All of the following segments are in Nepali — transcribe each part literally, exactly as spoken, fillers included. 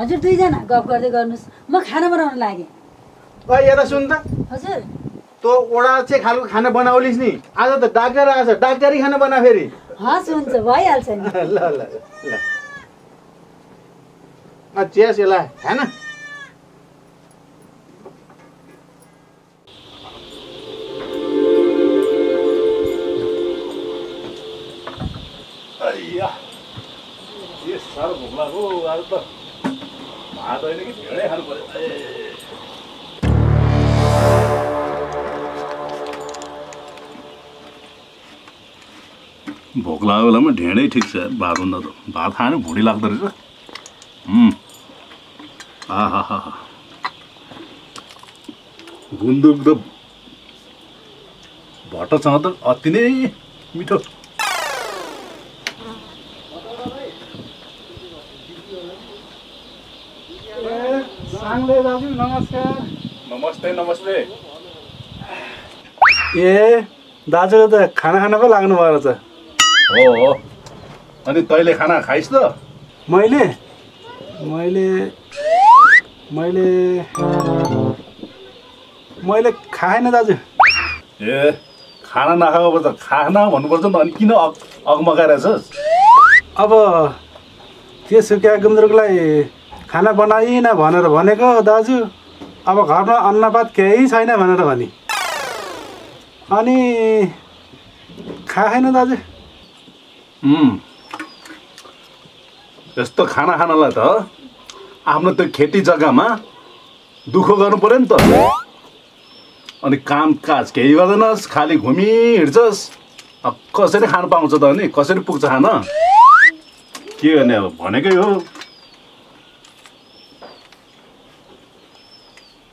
हजुर दुईजना गफ गर्दै गर्नुस् म खाना बनाउन लागे ओ यहाँ सुन त हजुर तो ओडा चाहिँ खालको खाना बनाउलिस नि आज त डाक्टर आछ डाक्टरी खाना बना फेरि हां सुन्छ भइ हालछ नि ल ल ल आ चेस एला हैन अइया ये सार भोगला हो आज त भात हैन कि भेडै खानु पर्यो भोक लाग्यो बेलामा ढेँडै ठीक छ भात हुन्न त भात खानु भुडी लाग्दो रहेछ हम्म आहा हा हा गुन्दुक त भटसँग त अति नै मिठो साङले दाजु नमस्कार नमस्ते नमस्ते ए दाजुले त खाना खान पो लाग्नु भयो र त ओ अनि तैले खाना खाइस त मैले मैले मैले मैले खाएन दाजु ए खाना नखाएको त खाना भन्नुपर्छ नि अनि किन अगमगाइराछस् अब त्यो सुक्या गुन्द्रुकलाई खाना बनाइन भनेर भनेको दाजु अब घरमा अन्नपात केही छैन भनेर भनि अनि खाएन दाजु हम्म यस्तो खाना खानलाई त आफ्नो त्यो खेती जग्गामा दुःख गर्नु पर्यो नि त अनि कामकाज केही गर्दैनस् खाली घुमि हिड्छस् अब कसरी खान पाउँछ त अनि कसरी पुग्छ खाना के गर्ने अब भनेकै हो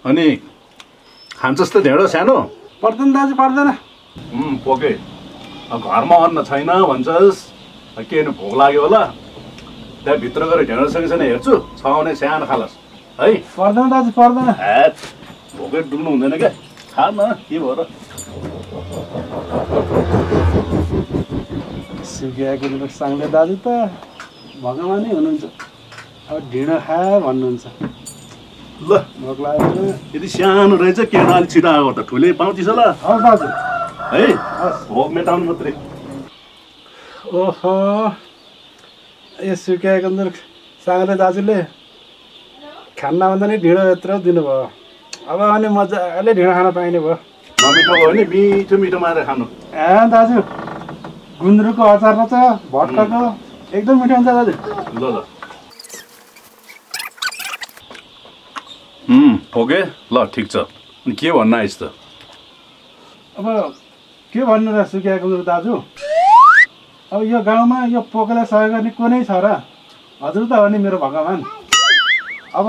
अनि खान्छस् त ढेँडो सानो पर्दैन दाजु पर्दैन हम्म पोके अब घरमा अन्न छैन भन्छस् के न भोक लाग्यो होला त्यहाँ भित्र गएर ढेँडो सँगसँगै हेर्छु छ भने सानो खालस है पर्दैन दाजु पर्दैन हैट भोकै डुल्नु हुँदैन के खा न के भयो र सुक्याको गुन्द्रुक साङले दाजु त भगवानै हुनुहुन्छ अब ढेँडो खा भन्नुहुन्छ ल भोक लाग्यो यदि सानो रहेछ के अलि छिटो आएको त ठुलै पाउँथिस होला हस् दाजु है भोक मेटाउनु मात्रै ओहो ए सुक्या गुन्द्रुक साङले दाजुले खानाभन्दा नि ढिँडो यत्रो दिनुभयो अब अनि मजाले ढिँडो खान पाइने भयो नमिठो भयो नि मिठो मिठो मारेर खानु ए दाजु गुन्द्रुकको अचार र चाहिँ भट्टाको एकदम मिठो हुन्छ दाजु ल ल हम्म ओके ल ठीक छ अनि के भन्न आइस त अब के भन्नु र सुक्या गुन्द्रुक दाजु अब यो गाउँमा यो पोकेले सहयोग गर्ने कुनै छ र हजुर त हो नि मेरो भगवान अब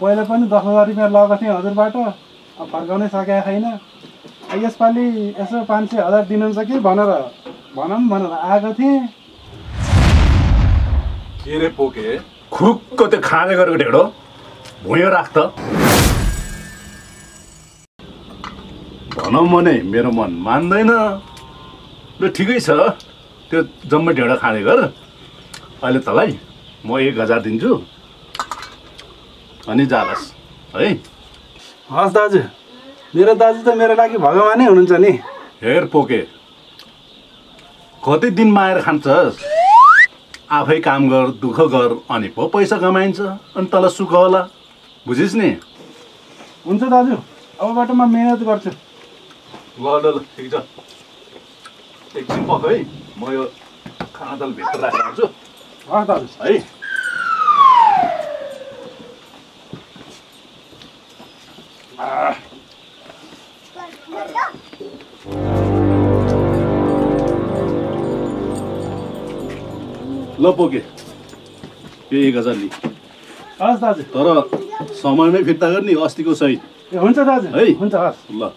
पहिले पनि दस हजार रुपियाँ लगेको थिएँ हजुरबाट अब फर्काउनै सकेको छैन यसपालि यसो पाँच सय हजार दिनुहुन्छ कि भनेर भनौँ भनेर आएको थिएँ के रे पोके खुक्क त्यो खाँदै गरेको ढेँडो भुइँ राख त भनौँ भने मेरो मन मान्दैन ल ठिकै छ त्यो जम्मै ढेँडो खाने गर अहिले तलाई म एक हजार दिन्छु अनि जालस है हस् दाजु मेरो दाजु त मेरो लागि भगवानै हुनुहुन्छ नि हेर पोके कति दिन माएर खान्छस् आफै काम गर दुःख गर अनि पो पैसा कमाइन्छ अनि तल सुख होला बुझिस् नि हुन्छ दाजु अबबाट म मेहनत गर्छु ल ल ल ठिक छ एकछिन पख है म यो खाना दल भित्र राखेको छु है ल पोके यो एक हजार लि हस् दाजु तर समयमै फिर्ता गर्ने अस्तिको सहित ए हुन्छ दाजु है हुन्छ हस् ल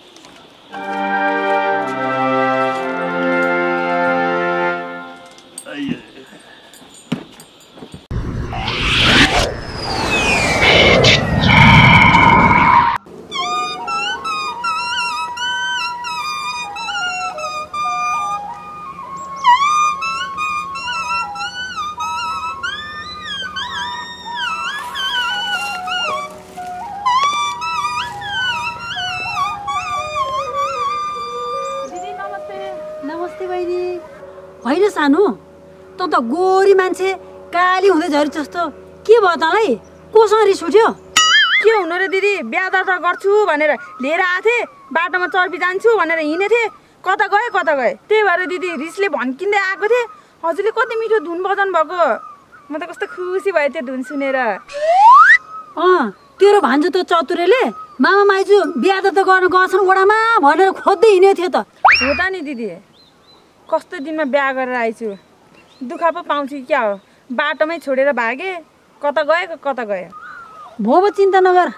अहिले सानो त त गोरी मान्छे काली हुँदै झरी जस्तो के भयो तलाई कोसँग रिस उठ्यो के हुनु रे दिदी बिहा दर्ता गर्छु भनेर लिएर आथे बाटोमा चर्बी जान्छु भनेर हिनेथे कता गए कता गए त्यही भएर दिदी रिसले भन्किन्दै आको थिए हजुरले कति मिठो धुन बजन भएको म त कस्तो खुसी भए त्यो धुन सुनेर अ तेरो भान्जो त चतुरेले मामा माइजू बिहा दर्ता गर्न गछन् ओडामा भनेर खोज्दै हिनेथे त हो त नि दिदी कस्तो दिनमा बिहा गरेर आइछु दुखा पो पाउँछु क्या हो बाटोमै छोडेर भागे कता गए कता गए भोबो चिन्ता नगर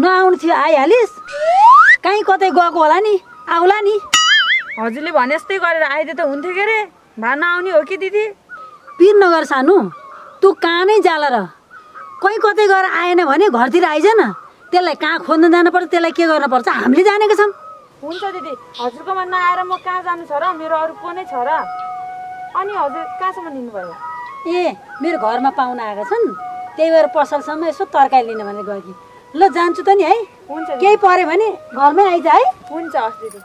नआउनु थियो आइहालिस कहीं कतै गएको होला नि आउला नि हजुरले भने जस्तै गरेर आइदे त हुन्थ्यो के रे भा नआउने हो कि दिदी पीर नगर सानो तू कानै जाला र कहीं कतै गएर आएन भने घरतिर आइजन त्यसलाई कहाँ खोज्न जानु पर्छ त्यसलाई के गर्न पर्छ हामीले जानेका छम हुन्छ दिदी हजुरकोमा नआएर म कहाँ जानु छ र मेरो अरु को नै छ र अनि हजुर कहाँसम्म लिनु भयो ए मेरो घरमा पाउन आएका छन् त्यही भएर पसलसम्म यसो तरकारी लिन भनेर गएकी ल जान्छु त नि है केही पर्यो भने घरमै आइजा है हुन्छ हस् दिदी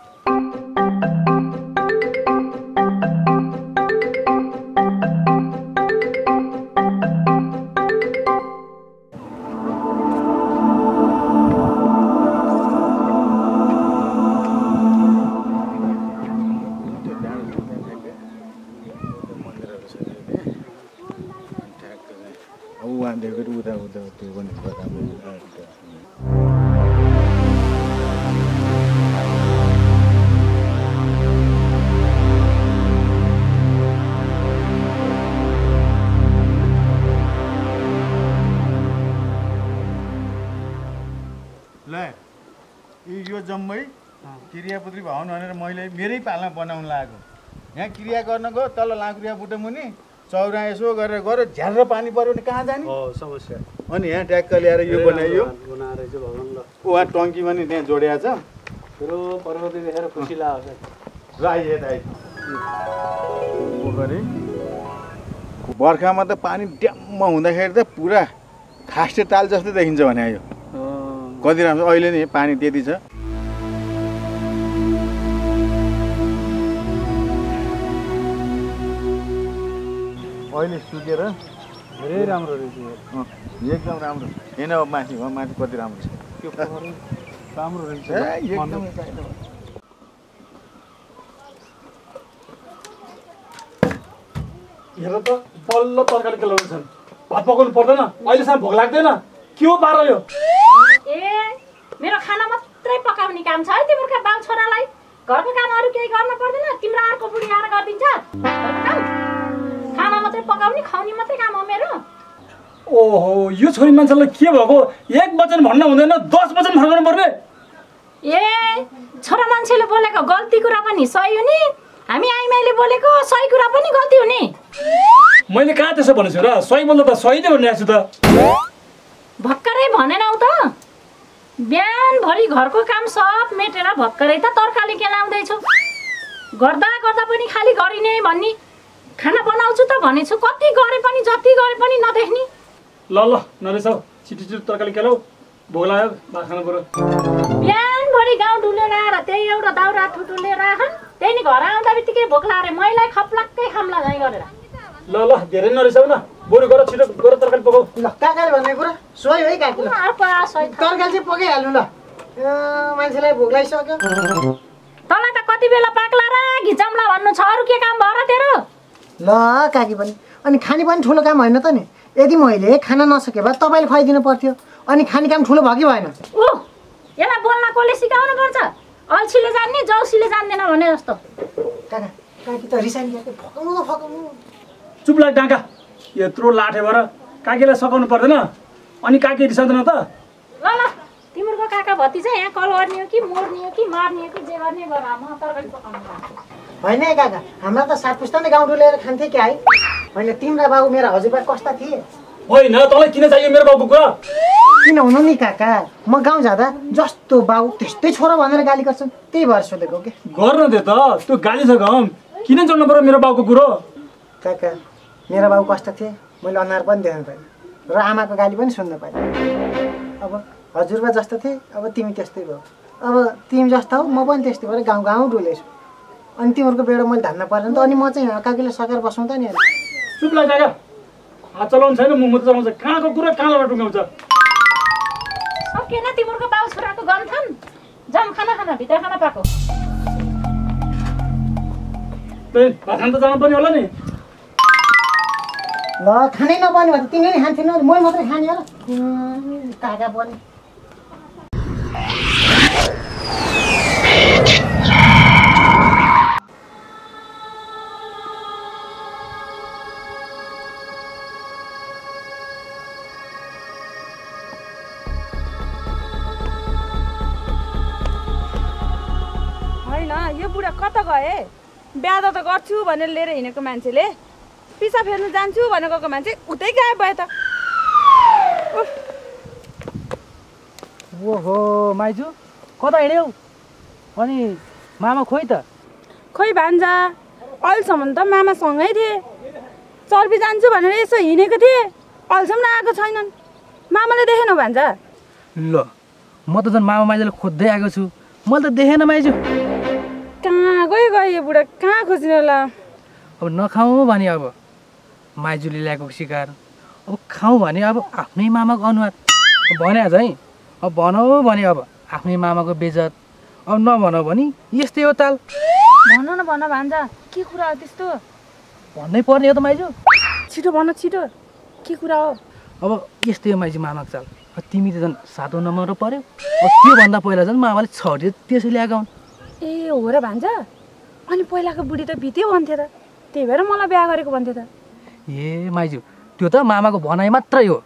क्रियापुत्री भवन भनेर मैले मेरै पालमा बनाउन लाग्यो यहाँ क्रिया गर्न गयो तल लाकुरिया बुटो मुनि चौरा यसो गरेर गयो झ्यार पानी पर्यो भने कहाँ जाने हो समस्या अनि यहाँ ट्याक्क ल्याएर यो बनाइयो बनाएर चाहिँ भवन ल उहाँ टंकी पनि त्यहाँ जोडिया छ पुरो पर्वत देखेर खुसी लाग्छ राई हे दाइ पोखरी बर्खामा त पानी ड्याम्म हुँदाखेरि त पुरा खास्टे ताल जस्तै देखिन्छ भने आयो कति राम्रो अहिले नि पानी त्यति छ अहिले सुकेर धेरै राम्रो रहेछ एकदम राम्रो हैन माथि हो माथि कति राम्रो छ त्यो पोखरी राम्रो रहेछ एकदम हेर त बल्ल तरकारी केलाउनु छन् भात पकाउनु पर्दैन अहिलेसम्म भोक लाग्दैन के हो बारो यो ए मेरो खाना मात्रै पकाउने काम छ है तिम्रो बाउ छोरालाई घरको काम अरु केही गर्न पर्दैन तिम्रो अर्को बुढी आएर गर्दिन्छ खाना मात्रै पकाउने खाउने मात्रै काम हो मेरो ओहो यो छोरी मान्छेलाई के भएको एक वचन भन्न हुँदैन दस वचन फर्काउनु पर्ने ए छोरा मान्छेले बोलेको गल्ती कुरा पनि सही हो नि हामी आइमाईले बोलेको सही कुरा पनि गल्ती हो नि मैले कहाँ त्यसो भनेछु र सही भन्दा त सही नै भनिरहेको छु त भक्करै भनेनौ त बिहान भरि घरको काम सब मेटेर भक्करै त तरकारी केलाउँदै छु गर्दा गर्दा पनि खाली गरिने भन्नी खाना बनाउँछु त भनेछु कति गरे पनि जति गरे पनि नदेख्नी ल ल नरेश औ छिटो छिटो तरकारी केलाउ भोक लाग्यो बा खानु पर्यो बिहान भरि गाउँ डुलेर आएर त्यही एउटा दाउरा ठुटुलेर आखन त्यही नि घर आउँदा बित्तिकै भोक लाग्यो मैलाई खप्लक्कै खामला झै गरेर ल ल धेरै नरेश औ न बरु गर छिटो गर तरकारी पकाउ ल काकाले भन्ने कुरा सोही हो है काकी आर्पा सोही तरकारी चाहिँ पकाइहाल्नु ल मान्छेलाई भोक लागिसक्यो तँलाई त कति बेला पाक्ला र घिचम्ला भन्नु छ अरु के काम भर तेरो ल काकी पनि अनि खाने पनि ठुलो काम हैन त नि यदि मैले खाना नसके भए तपाईले खुवाइदिनु पर्थ्यो अनि खाने काम ठुलो भयो कि भएन ओ एला बोल्न कोले सिकाउनु पर्छ अल्छीले जान्ने जौसीले जान्दैन भने जस्तो काका काकी त रिसाइन गएको फकाउनु त फकाउनु चुप लाग डाका यत्रो लाठे भर काकीलाई सकाउनु पर्दैन अनि काकी रिसाउँदैन त ल ल तिम्रो काका भतिजा यहाँ कल गर्ने हो कि मोर्ने हो कि मार्ने हो कि जे गर्ने गर म तरकारी पकाउनु पर्छ हैन काका हाम्रो त सात पुस्ता नै गाउँ डुलेर खान्थे के है हैन तिम्रो बाबु मेरा हजुरबा कस्ता थिए होइन तँलाई किन चाहियो मेरो बाबुको कुरा किन हुनु नि काका म गाउँ जाँदा जस्तो बाबु त्यस्तै छोरा भनेर गाली गर्छन् त्यही भएर सोधेको के गर्न दे त त्यो गाली छ गम किन जन्नु पर्यो मेरो बाबुको कुरो काका मेरा बाबु कस्ता थिए मैले अनार पनि देख्न पाइन र आमाको गाली पनि सुन्न पाइन अब हजुरबा जस्तो थिए अब तिमी त्यस्तै भयौ अब तिमी जस्तो हौ म पनि त्यस्तै भएर गाउँ गाउँ डुलेछु अनि तिम्रो बेडो मैले धान्न पर्दैन त अनि म चाहिँ काकीले सकेर बसाउँदा नि चुप लाग काका हात चलाउन छैन म मुद्दा चलाउँछ काको कुरा कालबाट टुगाउँछ सकेन तिम्रो बाउ छोराको गन थन जम खाना खाना भित्र खाना पाको त भाखान त जानु पर्ने होला नि ल खानै नबन्ने भने तिमी नि खान्थिन म मात्र खाने हो काका बन्ने ब्यादा त गर्छु भनेर लिएर हिनेको मान्छेले पिसा फेर्न जान्छु भनेर गएको मान्छे उतै गायब भयो त ओहो माइजु कता हिड्यौ अनि मामा खोइ त खोइ भान्जा अलसम्म त मामा सँगै थिए चर्बी जान्छु भनेर यसो हिनेको थिए अलसम्म आएको छैनन् मामाले देखेन भान्जा ल म त जन मामा माइजले खोज्दै आएको छु मैले त देखेन माइजु कहाँ गयो गयो बुढा कहाँ खोज्न होला अब नखाऊ भने अब माइजूले ल्याएको शिकार अब खाऊ भने अब आफ्नै मामाको अनुहार भन्या है अब भनौ भने अब आफ्नै मामाको बेजत अब नभनौ भने यस्तै हो ताल भन न भन भान्जा के कुरा हो त्यस्तो भन्नै पर्ने हो त माइजू छिटो भन छिटो के कुरा हो अब यस्तै हो माइजू मामाको चाल तिमी त झन् सातौँ नम्बर पर्यो अब त्योभन्दा पहिला झन् मामाले छड्यो त्यसै ल्याएको ए हो र भान्जा अनि पहिलाको बुढी त भित्यो भन्थ्यो त त्यही भएर मलाई बिहा गरेको भन्थ्यो त ए माइजू त्यो त मामाको भनाइ मात्रै हो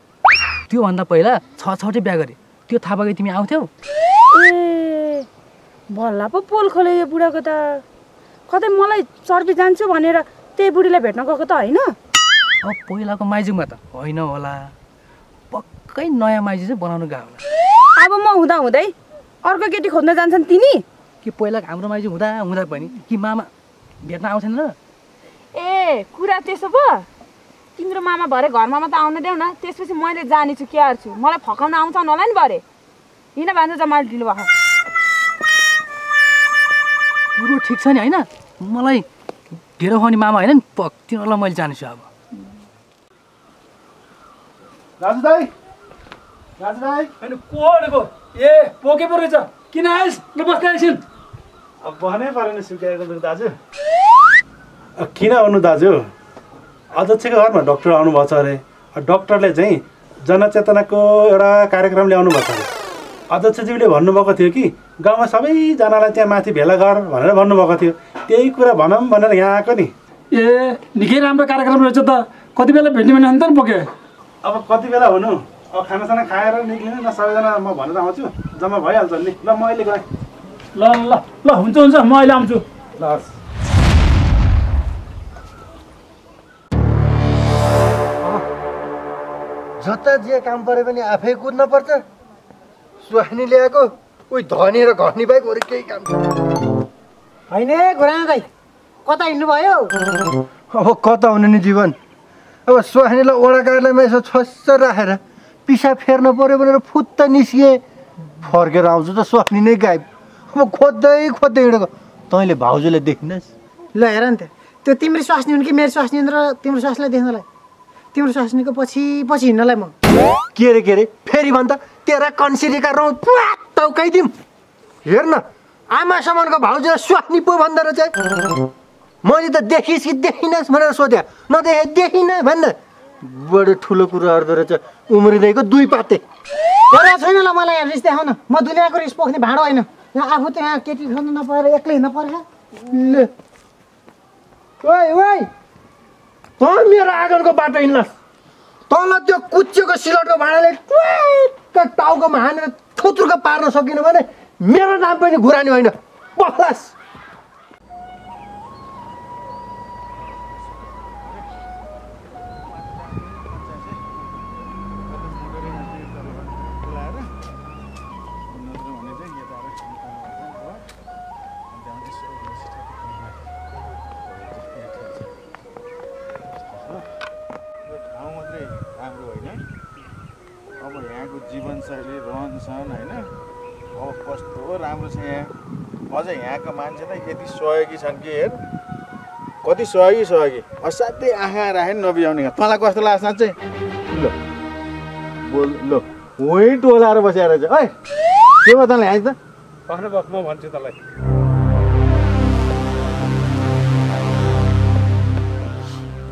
त्योभन्दा पहिला छ छवटै बिहा गरे त्यो थाहा पाएपछि तिमी आउँथ्यौ ए भल्ला पो पोल खोल्यो यो बुढाको त कतै मलाई चर्बी जान्छु भनेर त्यही बुढीलाई भेट्न गएको त होइन अब पहिलाको माइजूमा त होइन होला पक्कै नयाँ माइजू चाहिँ बनाउनु गएको होला अब म हुँदा हुँदै अर्को केटी खोज्न जान्छन् तिनी कि पहिला हाम्रो माइजू हुँदा हुँदा पनि कि मामा भेट्न आउँछन् र ए कुरा त्यसो भयो तिम्रो मामा भरे घरमा मात्र आउन देऊ न त्यसपछि मैले जाने छु के गर्छु मलाई फकाउन आउँछन् होला नि भरे हिन भान्जा जमाल ढिलो भयो पुरो ठिक छ नि हैन मलाई ढेरो खाउने मामा हैन नि पक तिनीहरूलाई मैले जाने छु अब राजु दाइ राजु दाइ हैन कोडको ए पोके पो रहेछ किन आइस ल बस्दै अब बहनै पारेन सुकाएको मेरो दाजु किन आउनु दाजु अध्यक्षको घरमा डक्टर आउनुभएको छ अरे डक्टरले चाहिँ जनचेतनाको एउटा कार्यक्रम ल्याउनु भएको छ अध्यक्षज्यूले भन्नुभएको थियो कि गाउँमा सबैजनालाई त्यहाँ माथि भेला गर भनेर भन्नुभएको थियो त्यही कुरा भनौँ भनेर यहाँ आएको नि ए निकै राम्रो कार्यक्रम रहेछ त कति बेला भेट्ने भने अन्त नि पुग्यो अब कति बेला हुनु अब खानासाना खाएर निक्लिनु न सबैजना म भनेर आउँछु जम्मा भइहाल्छ नि ल म अहिले गएँ ल ल ल हुन्छ हुन्छ म अहिले आउँछु ल जता जे काम परे पनि आफै कुद्न पर्छ सुहानी ल्याएको उही धनी र घट्नी बाहेक अरू केही काम होइन गुराङ दाइ कता हिँड्नुभयो अब कता हुनु नि जीवन अब सुहानीलाई ओडा कार्यालयमा यसो छस्स राखेर पिसा फेर्न पर्यो भनेर फुत्त निस्किए फर्केर आउँछु त स्वास्नी नै गायब अब खोज्दै खोज्दै हिँडेको तैँले भाउजूले देखिनस् ल हेर नि त त्यो तिम्रो स्वास्नी हुन् कि मेरो स्वास्नी हुन् र तिम्रो स्वास्नीलाई देख्नलाई तिम्रो स्वास्नीको पछि पछि हिँड्नलाई म के अरे के अरे फेरि भन्दा तेरा कन्सिरीका रौँ तौकाइदिउँ हेर न आमा सामानको भाउजूलाई स्वास्नी पो भन्दा रहेछ मैले त देखिस् कि देखिनस् भनेर सोध्या नदेखे देखिनँ भन्न बडो ठुलो कुरा गर्दो रहेछ उम्रिँदैको दुई पाते हेरा छैन ल मलाई रिस देखाउन म दुनियाँको रिस पोख्ने भाँडो होइन आफू त्यहाँ केटी खानु नपरेर एक्लै हिँड्न पर्छ त मेरो आँगनको बाटो हिँड्न तल त्यो कुच्चोको सिलटको भाँडाले टाउकोमा हानेर थुत्रुको पार्न सकिन भने मेरो नाम पनि घुरानी होइन बखलास जीवनशैली रहन सहन होइन अब कस्तो राम्रो छ यहाँ अझै यहाँका मान्छे त यति सहयोगी छन् कि हेर कति सहयोगी सहयोगी असाध्यै आँखा राखेर नबिजाउने का तँलाई कस्तो लाग्छ साँच्चै ल बोल ल होइ टोलाएर बसेर छ ओइ के भयो तँलाई आज त भन्न बस म भन्छु तँलाई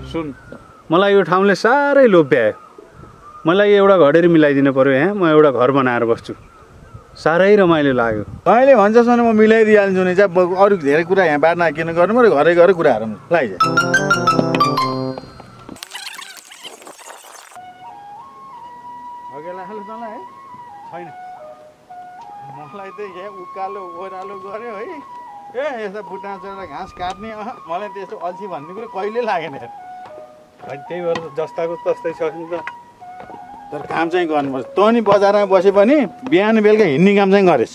सुन मलाई यो ठाउँले सारै लोभ्यायो मलाई एउटा घडेरी मिलाइदिनु पर्यो है म एउटा घर बनाएर बस्छु सारै रमाइलो लाग्यो अहिले भन्छसम्म म मिलाइदिहाल्छु नि जा अरु धेरै कुरा यहाँ बार्न किन गर्नु म घरै घरै कुरा हारौँ लाइज अगेला हाल तँलाई है छैन मलाई त यहाँ उकालो ओह्रालो गर्यो है ए यस्ता बुट्टा चढेर घाँस काट्ने मलाई त्यस्तो अल्छी भन्ने कुरो कहिले लागेन अनि त्यही भएर जस्ताको तस्तै छ नि त तर काम चाहिँ गर्नुपर्छ तँ नि बजारमा बसे पनि बिहान बेलुका हिँड्ने काम चाहिँ गरेछ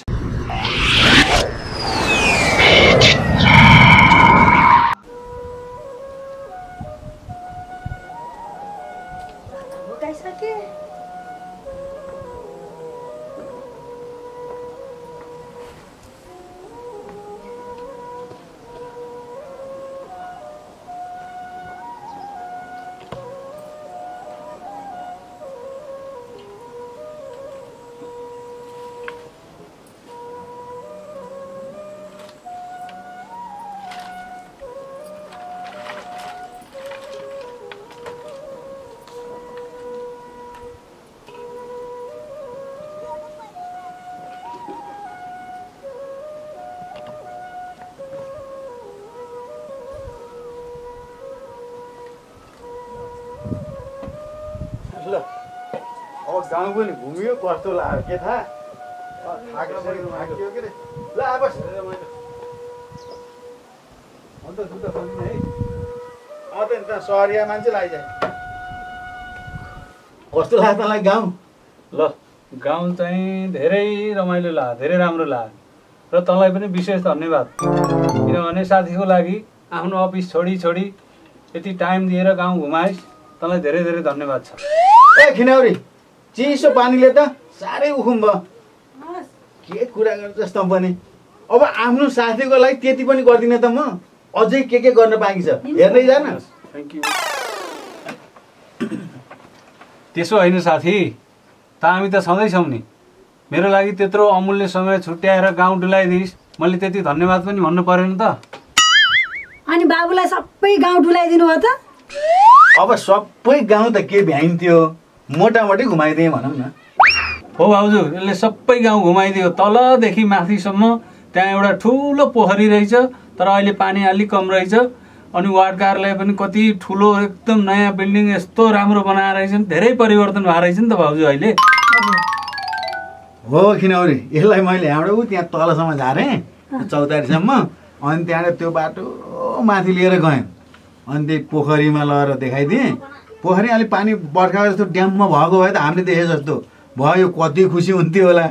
गाउँ पनि घुमियो कस्तो लाग्यो के थाहा सहरिया मान्छे लागिजाए कस्तो लाग्यो तँलाई गाउँ ल गाउँ चाहिँ धेरै रमाइलो लाग्यो धेरै राम्रो लाग्यो र तँलाई पनि विशेष धन्यवाद किनभने साथीको लागि आफ्नो अफिस छोडी छोडी यति टाइम दिएर गाउँ घुमाइस् तँलाई धेरै धेरै धन्यवाद छ ए खिनौरी चिसो पानीले त साह्रै उखुम भयो के कुरा गर्छस् त पनि अब आफ्नो साथीको लागि त्यति पनि गर्दिनँ त म अझै के के गर्न बाँकी छ हेर्दै जान थ्याङ्क यू त्यसो होइन साथी त हामी त सधैँ छौँ नि मेरो लागि त्यत्रो अमूल्य समय छुट्याएर गाउँ डुलाइदिस् मैले त्यति धन्यवाद पनि भन्नु परेन त अनि बाबुलाई सबै गाउँ डुलाइदिनु भयो त अब सबै गाउँ त के भ्याइन्थ्यो मोटामोटी घुमाइदिएँ भनौँ न हो भाउजू यसले सबै गाउँ घुमाइदियो तलदेखि माथिसम्म त्यहाँ एउटा ठुलो पोखरी रहेछ तर अहिले पानी अलिक कम रहेछ अनि वार्ड कार्यालय पनि कति ठुलो एकदम नयाँ बिल्डिङ यस्तो राम्रो बनाएर रहेछन् धेरै परिवर्तन भएर रहेछ नि त भाउजू अहिले हो किनभने यसलाई मैले हाम्रो त्यहाँ तलसम्म झारेँ चौतारीसम्म अनि त्यहाँबाट त्यो बाटो माथि लिएर गएँ अनि त्यही पोखरीमा लगेर देखाइदिएँ पोखरी अलि पानी बर्खा जस्तो ड्याममा भएको भए त हामीले देखे जस्तो भयो कति खुसी हुन्थ्यो होला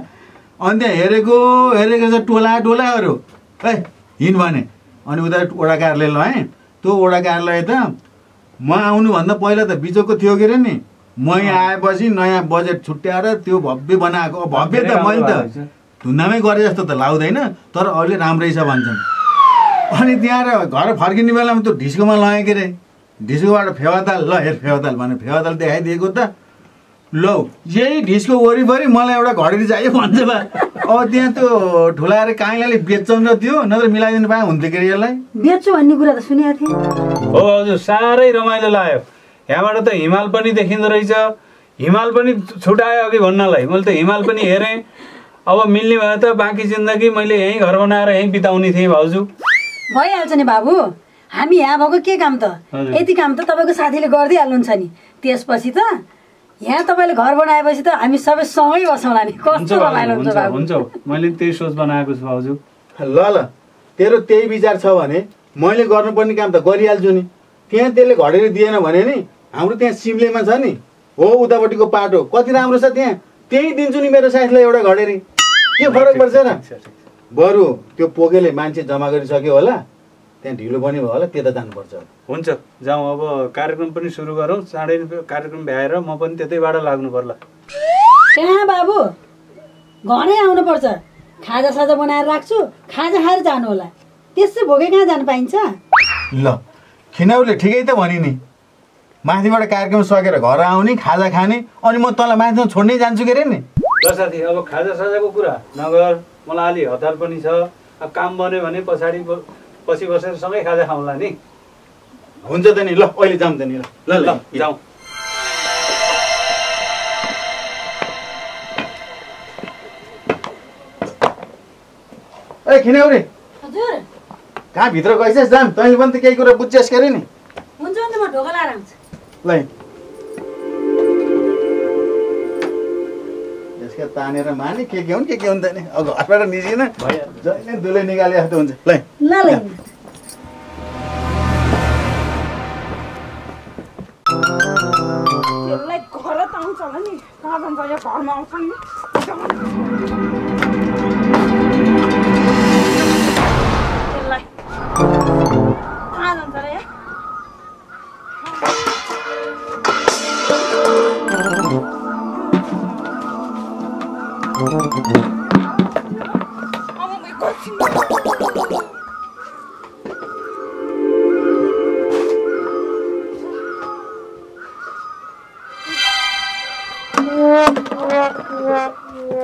अनि त्यहाँ हेरेको हेरेको छ टोला टोलाहरू है हिँड भने अनि उता वडा कार्यालय लगाएँ त्यो वडा कार्यालय त म आउनुभन्दा पहिला त बिचोको थियो कि अरे नि म यहाँ आएपछि नयाँ बजेट छुट्याएर त्यो भव्य बनाएको भव्य त मैले त धुन्दामै गरे जस्तो त लाग्दैन तर अहिले राम्रै छ भन्छन् अनि त्यहाँ घर फर्किने बेलामा त्यो ढिस्कोमा लगाएँ कि अरे ढिस्कोबाट फेवाताल ल हेर फेवाताल भन्यो फेवाताल देखाइदिएको त लौ यही ढिस्को वरिपरि मलाई एउटा घडेरी चाहियो भन्छ बा अब त्यहाँ त्यो ठुलाएर काइलाले बेच्छन् र त्यो नत्र मिलाइदिनु पाए हुन्थ्यो कि यसलाई बेच्छु भन्ने कुरा त सुनेको थिएँ हो हजुर साह्रै रमाइलो लाग्यो यहाँबाट त हिमाल पनि देखिँदो रहेछ हिमाल पनि छुट्यायो अघि भन्नलाई मैले त हिमाल पनि हेरेँ अब मिल्ने भयो त बाँकी जिन्दगी मैले यहीँ घर बनाएर यहीँ बिताउने थिएँ भाउजू भइहाल्छ नि बाबु हामी यहाँ भएको के काम त यति काम त तपाईँको साथीले गरिदिइहाल्नुहुन्छ नि त्यसपछि त यहाँ तपाईँले घर बनाएपछि त हामी सबै सँगै बसौँला नि कस्तो रमाइलो हुन्छ हुन्छ मैले त्यही सोच बनाएको छु भाउजू ल ल तेरो त्यही विचार छ भने मैले गर्नुपर्ने काम त गरिहाल्छु नि त्यहाँ त्यसले घडेर दिएन भने नि हाम्रो त्यहाँ सिम्लेमा छ नि हो उतापट्टिको पाटो कति राम्रो छ त्यहाँ त्यही दिन्छु नि मेरो साथीलाई एउटा घडेरी के फरक पर्छ र बरु त्यो पोकेले मान्छे जम्मा गरिसक्यो होला त्यहाँ ढिलो पनि भयो होला त्यता जानुपर्छ हुन्छ जाउँ अब कार्यक्रम पनि सुरु गरौँ चाँडै कार्यक्रम भ्याएर म पनि त्यतैबाट लाग्नु पर्ला कहाँ बाबु घरै आउनुपर्छ खाजा साजा बनाएर राख्छु, खाजा खाएर जानु होला। त्यसै भोकै कहाँ जान पाइन्छ? ल खिनाउले ठिकै त भनि नि, माथिबाट कार्यक्रम सकेर घर आउने, खाजा खाने, अनि म तँलाई माथिमा छोड्नै जान्छु के रे नि। ल साथी, अब खाजा साजाको कुरा नगर, मलाई अलि हतार पनि छ। अब काम बन्यो भने पछाडी पछि बसेर सँगै खाजा खाउँला नि। हुन्छ त नि, ल अहिले जाम त नि। ल ल जाऊ। ए खिनाउले, हजुर कहाँ भित्र गइसस्? जाम, तैले पनि त केही कुरा बुझ्छस् के रे नि। हुन्छ हुन्छ, म ढोका लाएर आउँछु। ल यसका तानेर माने के के हुन् के के हुन् त नि। अब घरबाट निस्किन भयो, जहिले दुले निकाले जस्तो हुन्छ। ल ल ल त्यसलाई घर त आउँछ होला नि, कहाँ जान्छ? यो घरमा आउँछ नि। Oh, my God.